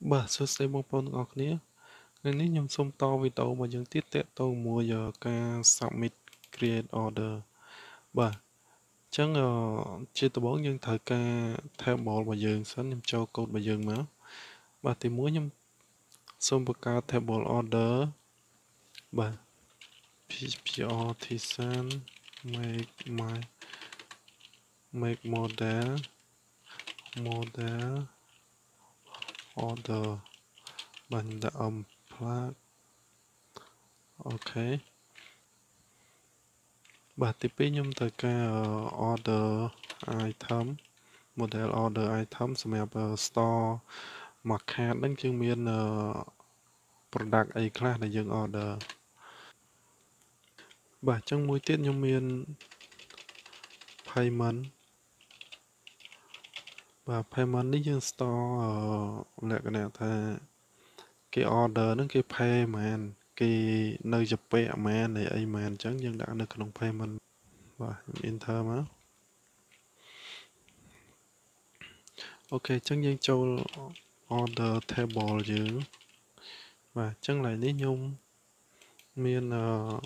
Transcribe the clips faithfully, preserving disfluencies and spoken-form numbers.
Bà xuất xe bông bông ngọt nế nên nế nhầm xông to vì tàu bà dân tiết tệ tàu mua giờ ca submit create order bà chẳng là chia tàu bóng dân thời ca theo bộ bà dân sẵn nhầm cho cột bà dân mà bà thì mua nhầm xông bà ca theo bộ order bà pê pê o thì sẵn make my make model model order bằng the unplug. Ok bà tiếp nhầm tới cái order item model order item xem store market đến chương miên product a class là dừng order bà trong mối tiết nhầm miên payment và payment đi dân store lại cái này thà cái order nó cái payment cái nơi chụp vẽ man này ấy man chẳng dân đã được đồng payment và enter mà ok chẳng dân cho order table dữ và chẳng lại đi nhung miền uh,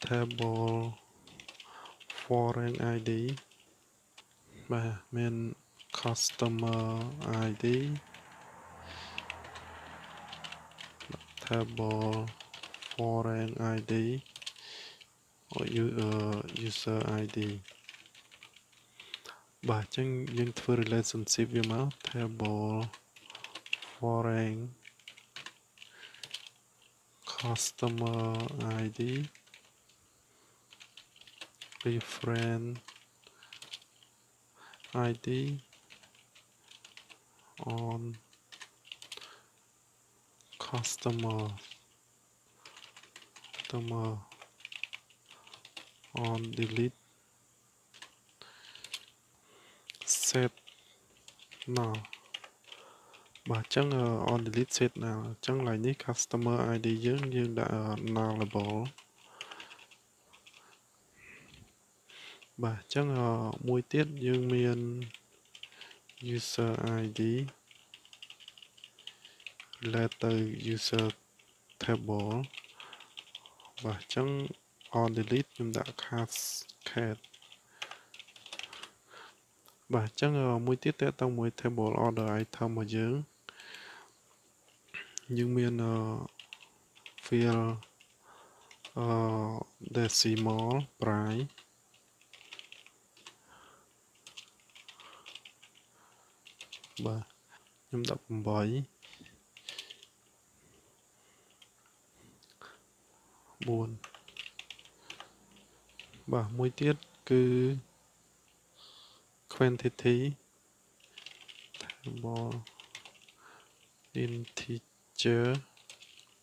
table foreign i đê và men customer i đê table foreign i đê or user i đê và chẳng những thứ relationship với máu table foreign customer i đê befriend i đê on customer customer on delete set now bà chẳng uh, on delete set nào chẳng lại ní customer i đê dưỡng như đã uh, nullable bà chẳng họ uh, mối tiết dương miền user i đê letter user table bà chẳng on delete nhưng đã cascade bà chẳng họ uh, mối tiết tế tông mối table order item mà dưỡng dương miền uh, field uh, decimal price bà nhóm đọc bảy buồn bà mối tiết cứ quantity table integer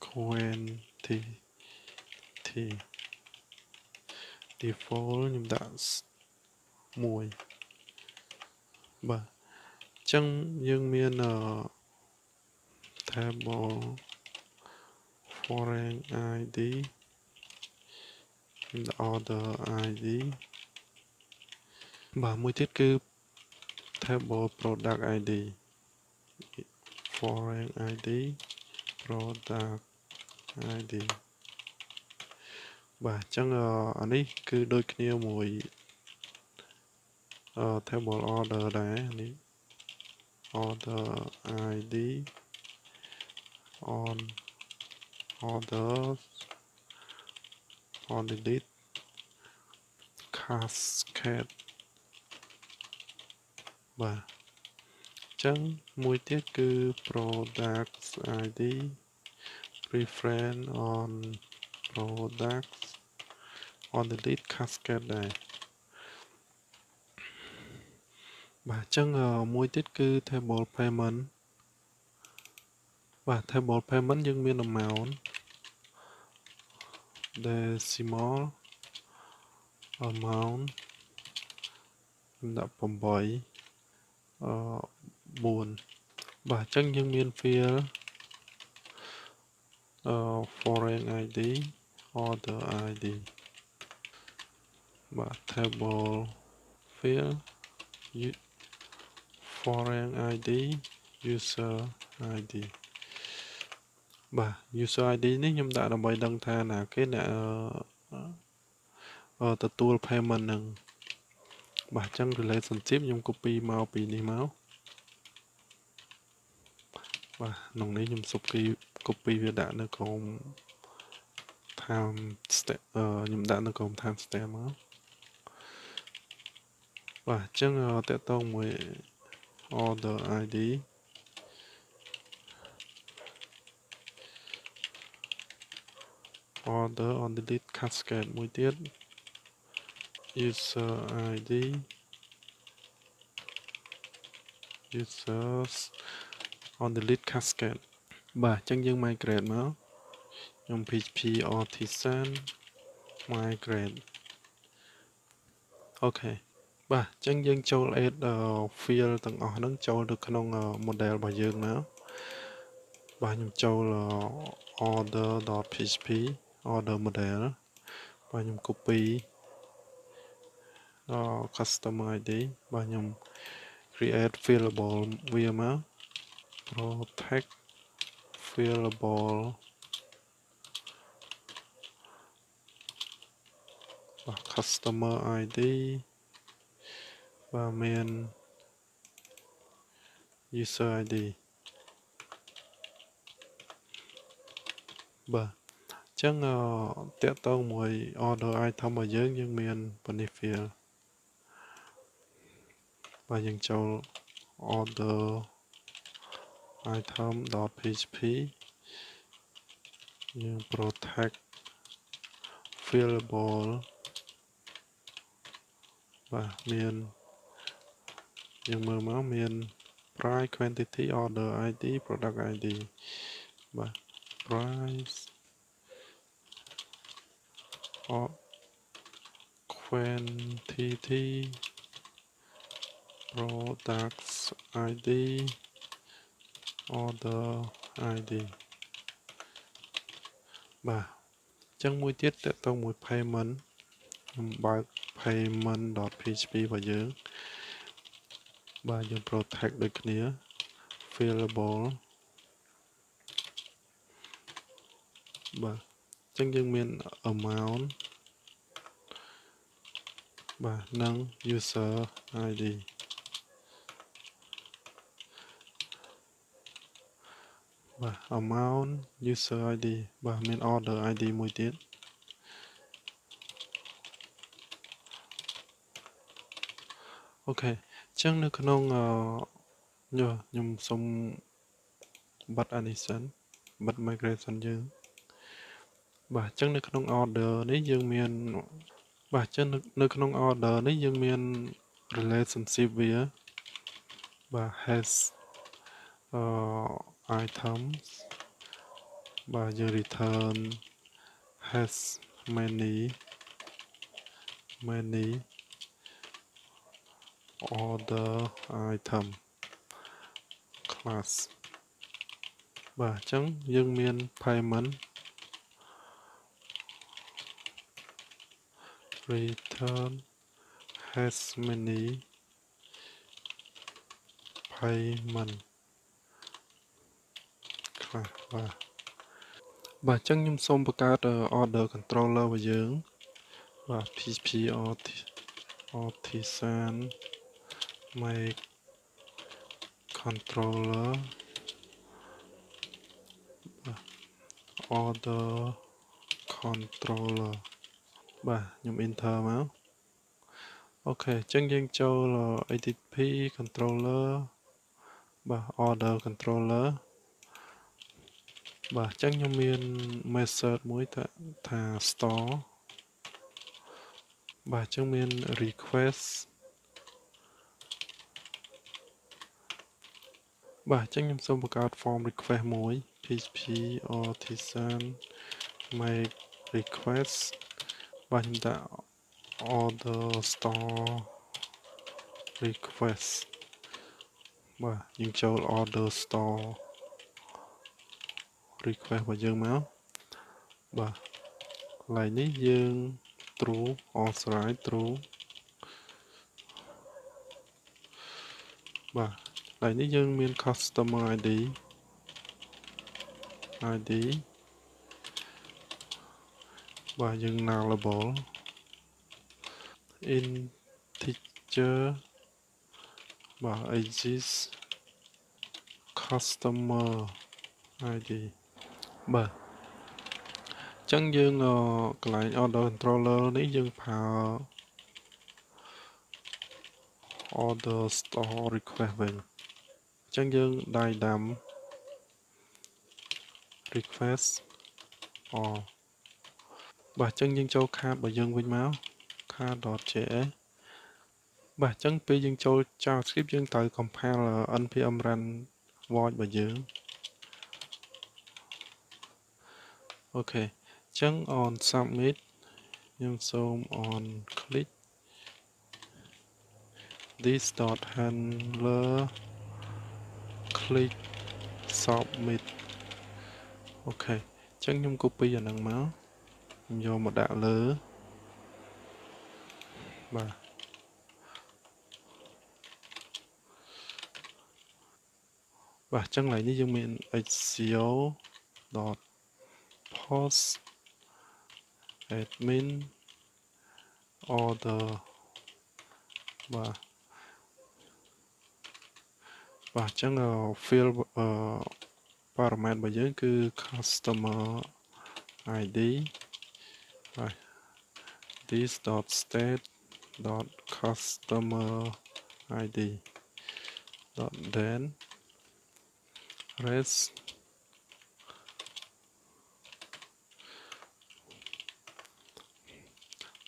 quantity default nhóm đọc mùi bà chẳng dương miên ở table foreign i đê order i đê và mối tiết cứ table product i đê foreign i đê product i đê và chẳng ở đây cứ đôi kia mùi ở table order đấy order i đê on orders on delete cascade và chẳng mối tiết cứ products i đê reference on products on delete cascade này bà chẳng ở mối tiết cư table payment và table payment dương miên đồng màu decimal amount đã phẩm bói uh, buồn bà chẳng dương miên phía uh, foreign i đê order i đê và table phía foreign i đê user ai đi và user ai đi nếu chúng ta đã bày đăng tha là cái là ở từ tool payment nâng và trong relationship chúng copy màu pin đi máu và nồng đấy chúng copy copy về đã nó còn time step chúng đã nó còn time step máu và trong tệ tông mới order ai đi order on delete cascade mũi tiết user ai đi users on delete cascade và chẳng dừng migrate mà dùng php artisan migrate ok và chẳng dừng cho add uh, field tầng ở nó cho được trong uh, model bài dương nữa và dùng cho uh, order.php order model và nhầm copy uh, customer ai đi và nhầm create fillable via má protect fillable và customer ai đi và main user ai đi và chẳng uh, tiện tao mùi order item ở dưới những miền benefit và những châu order item dot php như protect fillable và miền những mờ máu miền price quantity order ai đi product ai đi và price or quantity products ai đi order ai đi và chẳng mũi tiết tệ tông mũi payment bài payment.php và dưới và dùng protect được nghĩa fillable và chẳng dừng miền amount và nâng user ai đi và amount user ai đi và miền order ai đi mũi tiết ok chẳng được nông uh, nhờ nhung xong bắt animation bắt migration dương và chân được nông order đấy dương miền và chân được nông order đấy dương miền relationship via và has uh, items và giờ return has many many order item class và chân dương miền payment return has many payment và và chẳng nhung xong bậc card order controller và dưỡng và php artisan make controller order controller và nhầm enter máu ok chân riêng châu là a t p controller và order controller và chắc nhầm miền method mũi thả, thả store và chân miền request và chắc nhầm xong một cái form request mũi php artisan make request và chúng ta order store request và những châu order store request và dương máu và lại ní dương true or right true và Lại ní dân miền customer ai đi ai đi và dân nullable integer và exist customer ai đi bà chẳng dương uh, cái lại order controller ní dân power order store request về chẳng dương đại đám request or bà chân dương châu kha bà dương vinh máu kha đọt trẻ bà chân pi dương châu trao script dương tới compile npm run void bà dương ok chân on submit dương zoom on click this dot handler click submit ok chân nhung copy ở đằng máu vô một đạo lứ và và chẳng lại như dương miệng xco dot post admin order và và chẳng là field uh, parameter bởi dưới cứ customer ai đi right. This dot state dot customer ai đi dot then rest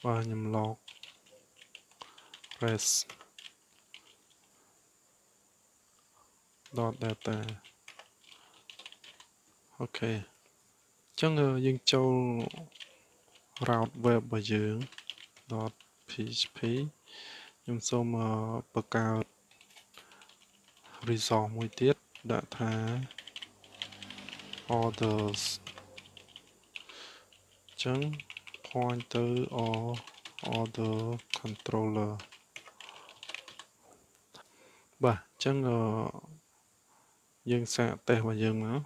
và nhầm log rest dot data ok chẳng ngờ dân châu route web và dưỡng dot php nhưng sau mà bật cao resort mùi tiết đã thả orders chẳng pointer or order controller bà chẳng ngờ dân xạ tè và dưỡng nữa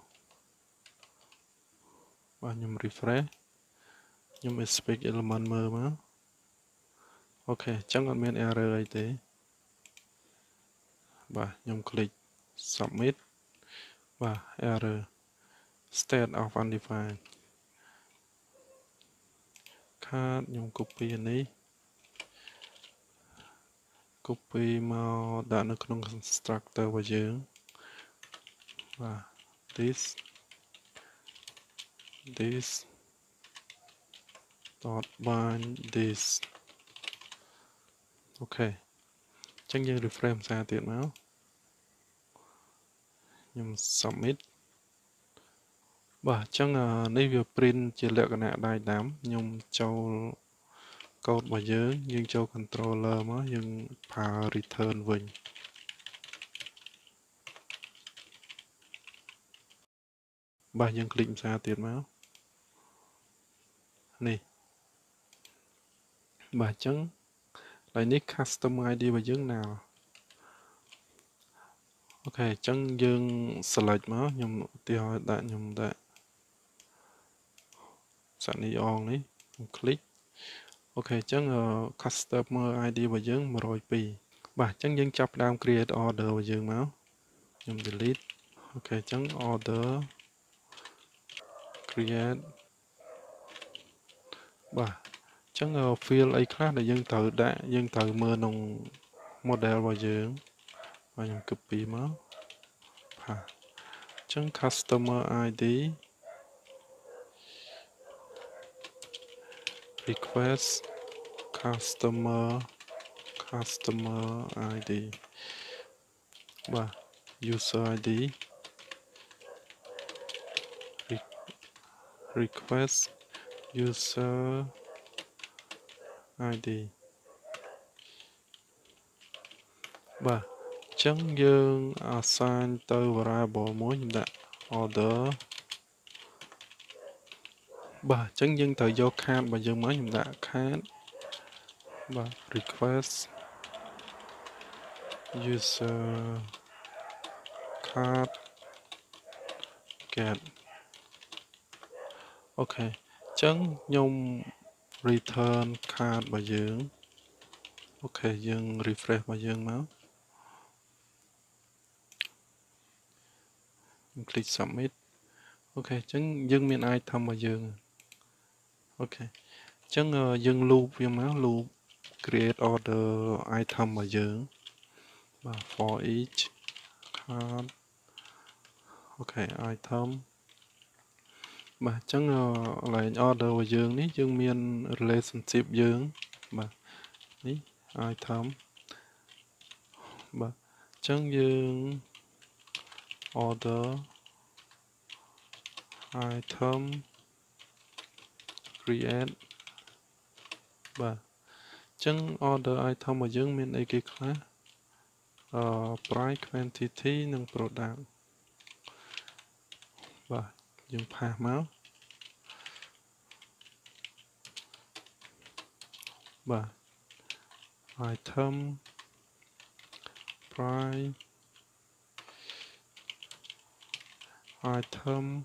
và nhầm refresh nhầm expect element mơ mà ok chẳng còn men error ấy thế và nhầm click submit và error state of undefined card nhầm copy này copy màu đã được trong constructor và dưỡng và this this dot bind this ok chẳng như reframe ra tiện máu nhưng submit và chẳng là uh, nếu print chỉ lựa cái nạ đai đám nhưng châu code và dưới nhưng châu controller mà nhưng power return vinh và nhưng click ra tiện máu này bà chẳng lại nick custom ai đi và dương nào ok chẳng dương select máu nhưng tiêu hỏi đã nhầm đã sẵn đi on đấy click ok chẳng uh, customer ai đi và dương mà rồi pì bà chẳng dương chọc đam create order và dương máu nhưng delete ok chẳng order create bà chẳng ở field a class để dân thử đã dân thử mưa nồng model và dưỡng và nhầm copy máu à. Chẳng customer ai đi request customer customer ai đi và user ai đi Re request user ai đi và chẳng dương assign to variable mối nhiệm đã order và chẳng dương tự do can và dương mới nhiệm đã can và request user hard get. Ok, chấn nhung return card bà dưỡng. Ok, dương refresh bà dương máu. Click submit. Ok, chấn dương miền ai thăm bà dương. Ok, chấn uh, dương loop dương máu loop create order item bà dưỡng. Và for each card. Ok, item. Bà chẳng uh, lại order và dương ní dương miền relationship dương bà ní item bà chẳng dương order item create bà chẳng order item và dương miền ai kì khá uh, price quantity nâng product bà dùng pha máu và item price item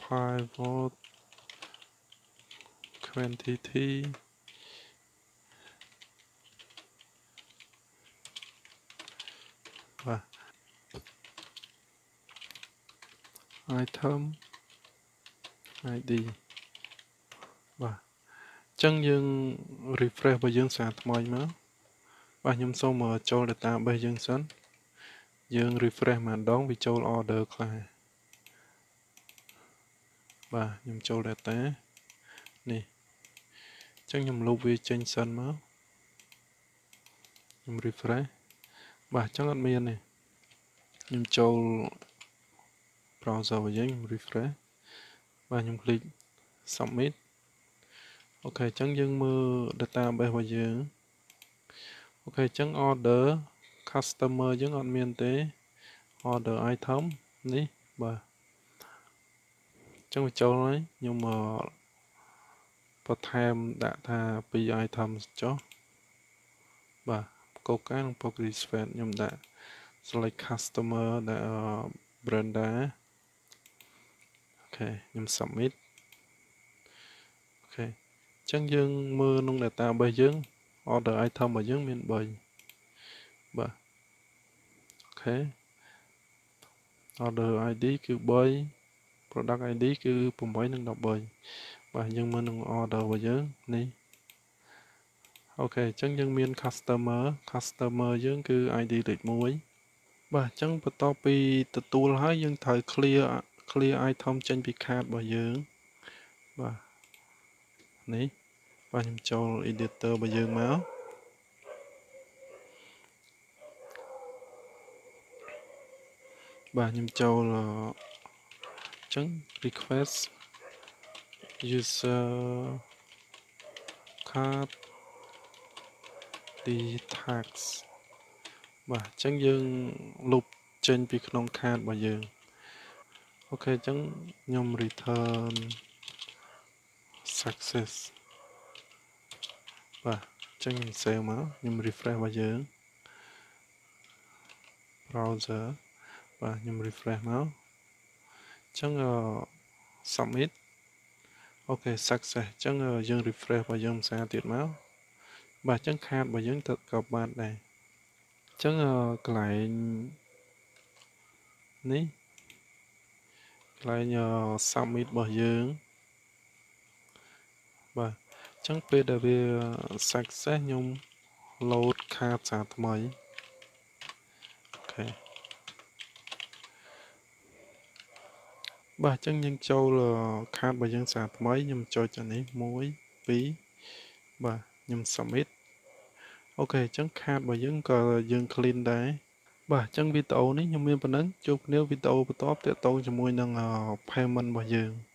pivot quantity và item ai đi và chân dương refresh bởi dương sạc mọi máu và nhóm sau mở cho data bởi dương sẵn dương refresh mà đón vì cho order là và nhóm cho data nè chân nhóm lưu vi trên sân máu nhóm refresh và chân admin này nhóm cho browser và giấy refresh và nhung click submit. Ok, chẳng dân mơ database và dương. Ok, chẳng order customer chẳng admin tế order item ní và chẳng phải châu đấy nhưng mà part time đã tha pi item cho và câu cái nông progress fan nhưng đã select customer đã uh, brand đã. Ok, nhầm submit. Ok, chẳng dương mưa nông data bởi dương order item bởi dương miền bởi bà. Ok, order i đê cứ bởi product i đê cứ bùm bởi nâng đọc bởi bà dương mưa nông order bởi dương ní. Ok, chẳng dương miền customer customer dương cứ i đê lịch muối bà chẳng bà to bì tự tù lái dương thời clear clear item trên bị card bởi dương và này và nhầm cho editor bởi dương máu và nhầm cho là chấm request user card the tags và chấm dương lục trên bị non card bởi dương. Ok, chẳng nhầm return success và chẳng nhầm sale máu nhầm refresh và dưỡng browser và nhầm refresh máu chẳng uh, submit. Ok, success chẳng uh, dưỡng refresh và dưỡng xa tiệt máu và chẳng khát và dưỡng thật gặp bạn này chẳng uh, lại ní lại nhờ submit bỏ dưỡng và chẳng biết là về sạch sẽ nhung load card sạc mấy. Ok, và chẳng nhân châu là card và dân sạc mấy nhưng cho cho ní mối phí và nhầm submit. Ok, chẳng card và dân cờ dân clean đấy và chẳng video này nhưng mình vẫn chụp nếu video của top để tôi cho môi năng payment bao nhiêu.